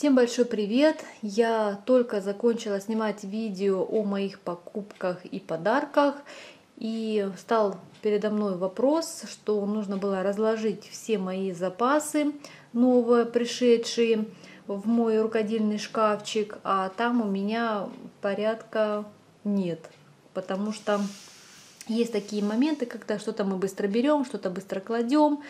Всем большой привет! Я только закончила снимать видео о моих покупках и подарках, и встал передо мной вопрос, что нужно было разложить все мои запасы, новые, пришедшие в мой рукодельный шкафчик, а там у меня порядка нет, потому что есть такие моменты, когда что-то мы быстро берем, что-то быстро кладем,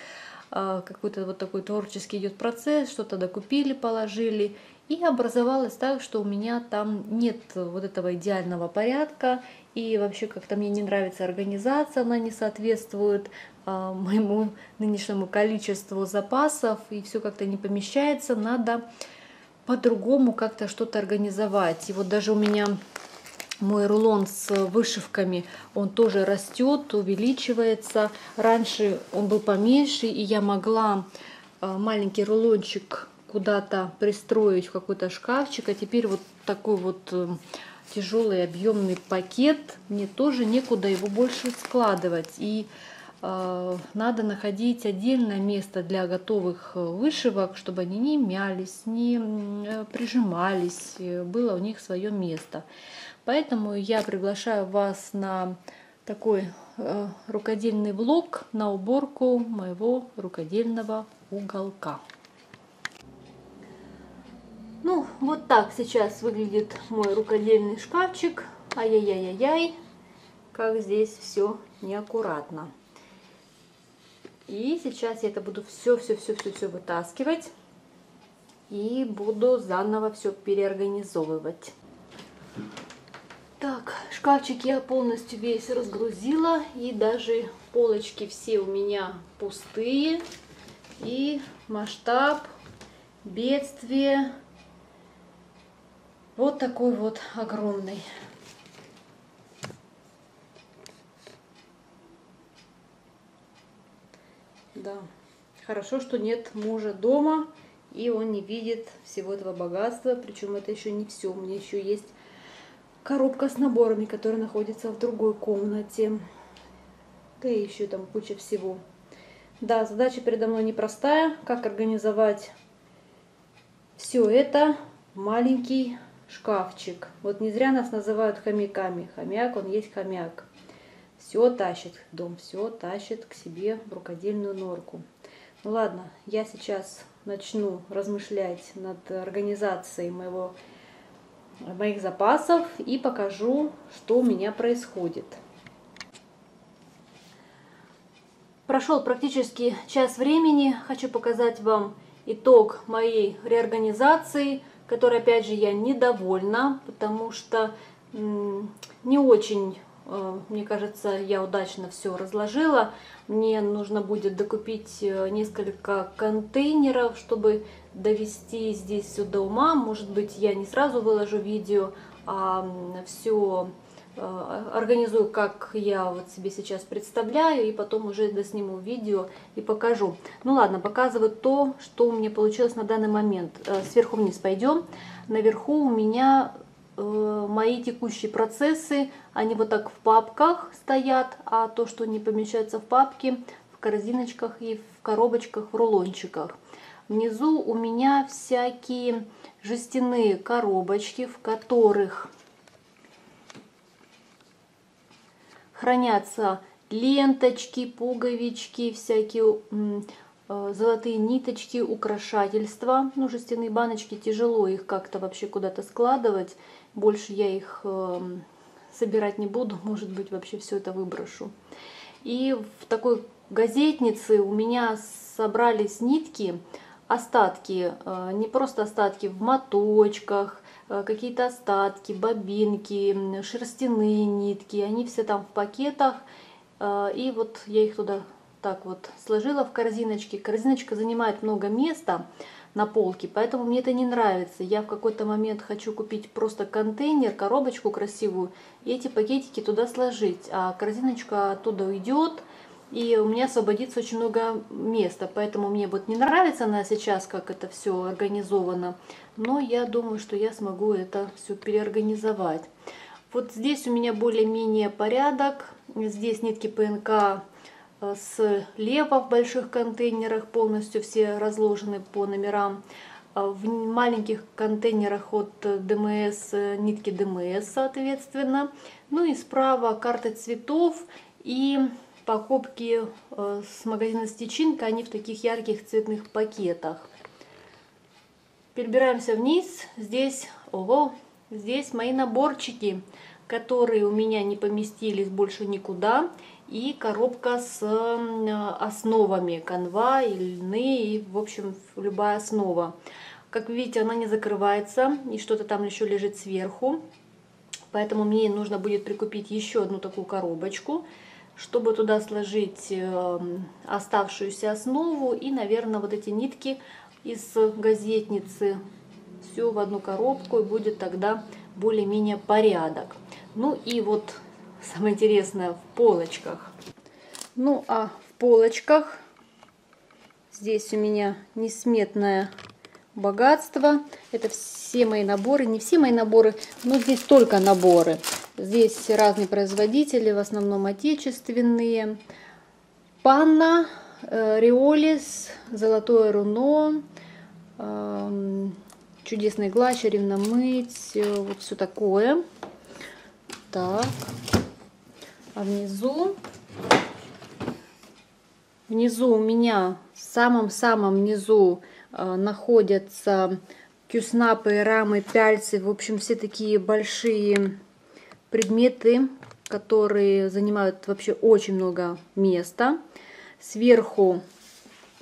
какой-то вот такой творческий идет процесс, что-то докупили, положили, и образовалось так, что у меня там нет вот этого идеального порядка, и вообще как-то мне не нравится организация, она не соответствует моему нынешнему количеству запасов, и все как-то не помещается, надо по-другому как-то что-то организовать. И вот даже у меня... мой рулон с вышивками, он тоже растет, увеличивается. Раньше он был поменьше, и я могла маленький рулончик куда-то пристроить в какой-то шкафчик. А теперь вот такой вот тяжелый объемный пакет. Мне тоже некуда его больше складывать. И надо находить отдельное место для готовых вышивок, чтобы они не мялись, не прижимались, было у них свое место. Поэтому я приглашаю вас на такой рукодельный влог, на уборку моего рукодельного уголка. Ну, вот так сейчас выглядит мой рукодельный шкафчик. Ай-яй-яй-яй, как здесь все неаккуратно. И сейчас я это буду все вытаскивать и буду заново все переорганизовывать. Так, шкафчик я полностью весь разгрузила, и даже полочки все у меня пустые. И масштаб, бедствие вот такой вот огромный. Да, хорошо, что нет мужа дома, и он не видит всего этого богатства. Причем это еще не все. У меня еще есть коробка с наборами, которая находится в другой комнате. Да и еще там куча всего. Да, задача передо мной непростая. Как организовать все это в маленький шкафчик. Вот не зря нас называют хомяками. Хомяк, он есть хомяк. Все тащит дом, все тащит к себе в рукодельную норку. Ну ладно, я сейчас начну размышлять над организацией моих запасов и покажу, что у меня происходит. Прошел практически час времени. Хочу показать вам итог моей реорганизации, которой, опять же, я недовольна, потому что не очень... Мне кажется, я удачно все разложила. Мне нужно будет докупить несколько контейнеров, чтобы довести здесь все до ума. Может быть, я не сразу выложу видео, а все организую, как я вот себе сейчас представляю, и потом уже досниму видео и покажу. Ну ладно, показываю то, что у меня получилось на данный момент. Сверху вниз пойдем. Наверху у меня... мои текущие процессы, они вот так в папках стоят, а то, что не помещается в папке, в корзиночках и в коробочках, в рулончиках. Внизу у меня всякие жестяные коробочки, в которых хранятся ленточки, пуговички, всякие золотые ниточки, украшательства. Ну, жестяные баночки, тяжело их как-то вообще куда-то складывать. Больше я их собирать не буду, может быть, вообще все это выброшу. И в такой газетнице у меня собрались нитки, остатки, не просто остатки в моточках, какие-то остатки, бобинки, шерстяные нитки. Они все там в пакетах, и вот я их туда так вот сложила в корзиночке. Корзиночка занимает много места на полке, поэтому мне это не нравится. Я в какой-то момент хочу купить просто контейнер, коробочку красивую, и эти пакетики туда сложить. А корзиночка оттуда уйдет, и у меня освободится очень много места. Поэтому мне вот не нравится она сейчас, как это все организовано. Но я думаю, что я смогу это все переорганизовать. Вот здесь у меня более-менее порядок. Здесь нитки ПНК слева в больших контейнерах, полностью все разложены по номерам. в маленьких контейнерах от ДМС, нитки ДМС, соответственно. Ну и справа карта цветов и покупки с магазина «Стечинка», они в таких ярких цветных пакетах. Перебираемся вниз. Здесь, ого, здесь мои наборчики, которые у меня не поместились больше никуда. И коробка с основами, канва, льны, и, в общем, любая основа. Как видите, она не закрывается, и что-то там еще лежит сверху. Поэтому мне нужно будет прикупить еще одну такую коробочку, чтобы туда сложить оставшуюся основу и, наверное, вот эти нитки из газетницы. Все в одну коробку, и будет тогда более-менее порядок. Ну и вот... Самое интересное в полочках. Ну а в полочках здесь у меня несметное богатство. Это все мои наборы, не все мои наборы, но здесь только наборы. Здесь разные производители, в основном отечественные. Панна, Риолис, Золотое Руно, Чудесный глаз, Ревномыть, вот все такое. Так. А внизу у меня в самом-самом низу находятся кюснапы, рамы, пяльцы. В общем, все такие большие предметы, которые занимают вообще очень много места. Сверху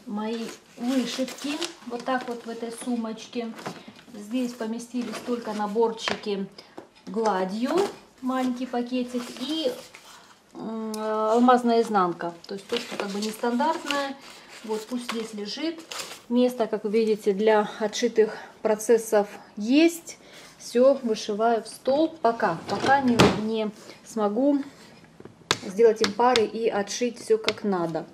мои вышивки. Вот так вот в этой сумочке. Здесь поместились только наборчики гладью. Маленький пакетик и алмазная изнанка, то есть то, что как бы нестандартное. Вот пусть здесь лежит. Место, как вы видите, для отшитых процессов есть. Все вышиваю в столб, пока не смогу сделать им пары и отшить все как надо.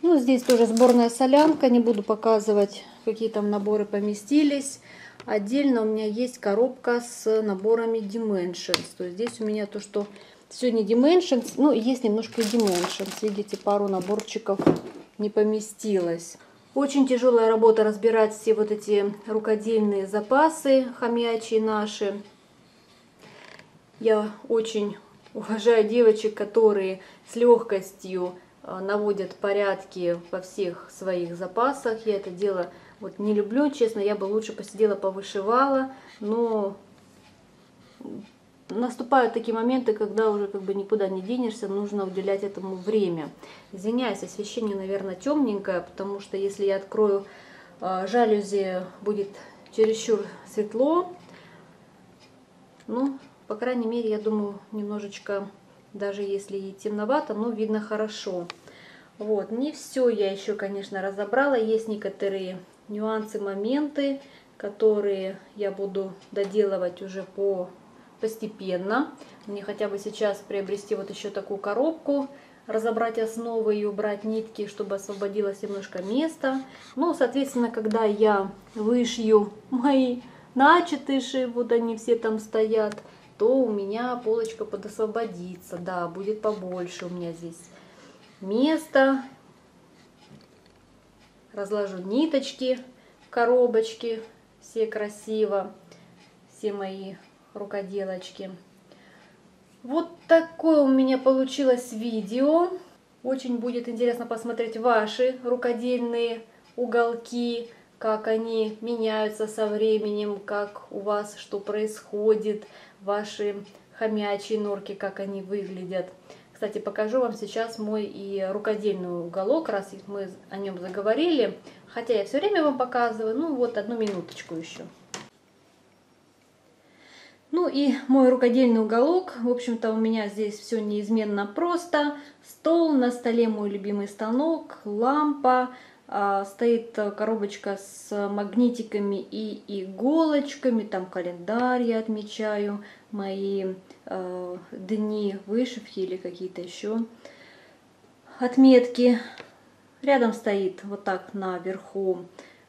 Ну, здесь тоже сборная солянка, не буду показывать, какие там наборы поместились. Отдельно у меня есть коробка с наборами Dimensions. То есть здесь у меня то, что сегодня Dimensions, ну есть немножко Dimensions. Видите, пару наборчиков не поместилось. Очень тяжелая работа разбирать все вот эти рукодельные запасы, хомячьи наши. Я очень уважаю девочек, которые с легкостью наводят порядки во всех своих запасах. Я это дело вот не люблю, честно, я бы лучше посидела, повышивала, но наступают такие моменты, когда уже как бы никуда не денешься, нужно уделять этому время. Извиняюсь, освещение, наверное, темненькое, потому что если я открою жалюзи, будет чересчур светло. Ну, по крайней мере, я думаю, немножечко, даже если и темновато, но видно хорошо. Вот, не все я еще, конечно, разобрала, есть некоторые... нюансы, моменты, которые я буду доделывать уже постепенно. Мне хотя бы сейчас приобрести вот еще такую коробку, разобрать основы и убрать нитки, чтобы освободилось немножко места. Ну, соответственно, когда я вышью мои начатые швы, вот они все там стоят, то у меня полочка подосвободится, да, будет побольше у меня здесь места. Разложу ниточки, коробочки, все красиво, все мои рукоделочки. Вот такое у меня получилось видео. Очень будет интересно посмотреть ваши рукодельные уголки, как они меняются со временем, как у вас что происходит, ваши хомячьи норки, как они выглядят. Кстати, покажу вам сейчас мой и рукодельный уголок, раз мы о нем заговорили. Хотя я все время вам показываю, ну вот одну минуточку еще. Ну и мой рукодельный уголок. В общем-то, у меня здесь все неизменно просто. Стол, на столе мой любимый станок, лампа, стоит коробочка с магнитиками и иголочками, там календарь я отмечаю, мои дни вышивки или какие-то еще отметки. Рядом стоит вот так наверху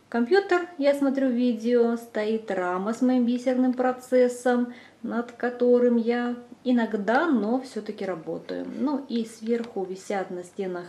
компьютер, я смотрю видео, стоит рама с моим бисерным процессом, над которым я иногда, но все-таки работаю. Ну и сверху висят на стенах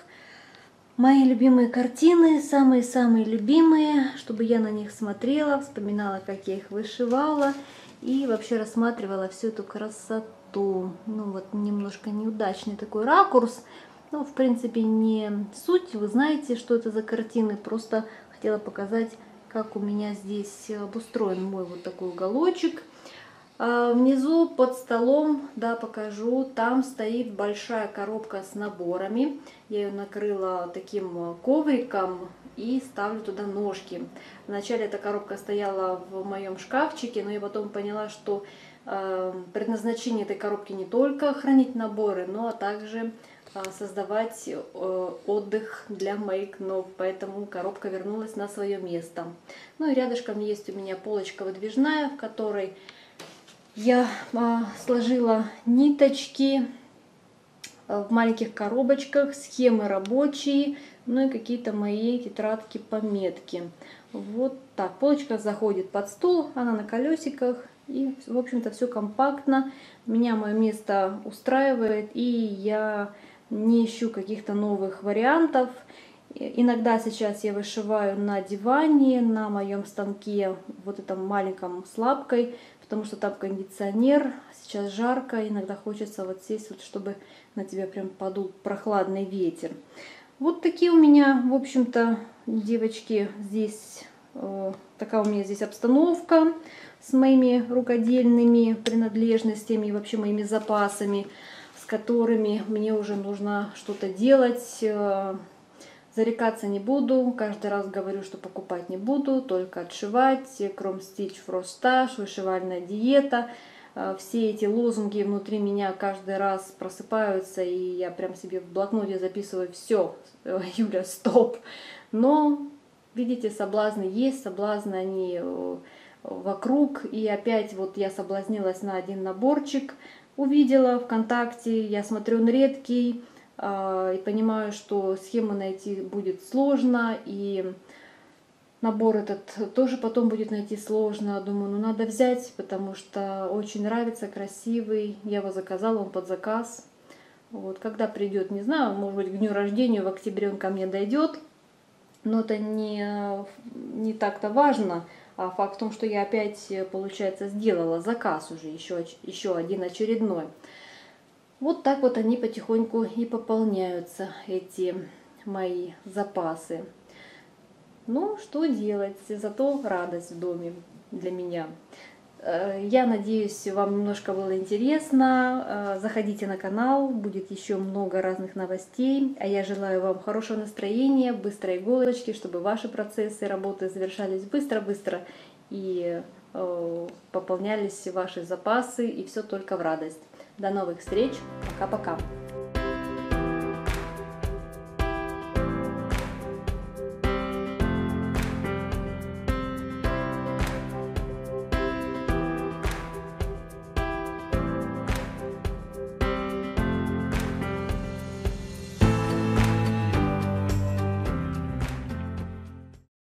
Мои любимые картины, самые-самые любимые, чтобы я на них смотрела, вспоминала, как я их вышивала и вообще рассматривала всю эту красоту. Ну вот немножко неудачный такой ракурс, но в принципе не суть. Вы знаете, что это за картины, просто хотела показать, как у меня здесь обустроен мой вот такой уголочек. Внизу под столом, да, покажу, там стоит большая коробка с наборами. Я ее накрыла таким ковриком и ставлю туда ножки. Вначале эта коробка стояла в моем шкафчике, но я потом поняла, что предназначение этой коробки не только хранить наборы, но также создавать отдых для моих ног, поэтому коробка вернулась на свое место. Ну и рядышком есть у меня полочка выдвижная, в которой я сложила ниточки в маленьких коробочках, схемы рабочие, ну и какие-то мои тетрадки, пометки. Вот так. Полочка заходит под стол, она на колесиках. И, в общем-то, все компактно. Меня мое место устраивает, и я не ищу каких-то новых вариантов. Иногда сейчас я вышиваю на диване, на моем станке, вот этом маленьком с лапкой, потому что там кондиционер, сейчас жарко, иногда хочется вот сесть, вот, чтобы на тебя прям подул прохладный ветер. Вот такие у меня, в общем-то, девочки, здесь такая у меня здесь обстановка с моими рукодельными принадлежностями и вообще моими запасами, с которыми мне уже нужно что-то делать. Зарекаться не буду, каждый раз говорю, что покупать не буду, только отшивать, кромстич, фростаж, вышивальная диета. Все эти лозунги внутри меня каждый раз просыпаются, и я прям себе в блокноте записываю: все, Юля, стоп. Но, видите, соблазны есть, соблазны они вокруг, и опять вот я соблазнилась на один наборчик, увидела ВКонтакте, я смотрю, он редкий, и понимаю, что схему найти будет сложно, и набор этот тоже потом будет найти сложно. Думаю, ну надо взять, потому что очень нравится, красивый. Я его заказала, он под заказ. Вот, когда придет, не знаю, может быть, к дню рождения, в октябре он ко мне дойдет. Но это не так-то важно. А факт в том, что я опять, получается, сделала заказ уже, еще один очередной. Вот так вот они потихоньку и пополняются, эти мои запасы. Ну, что делать, зато радость в доме для меня. Я надеюсь, вам немножко было интересно. Заходите на канал, будет еще много разных новостей. А я желаю вам хорошего настроения, быстрой иголочки, чтобы ваши процессы работы завершались быстро-быстро и пополнялись ваши запасы, и все только в радость. До новых встреч. Пока-пока.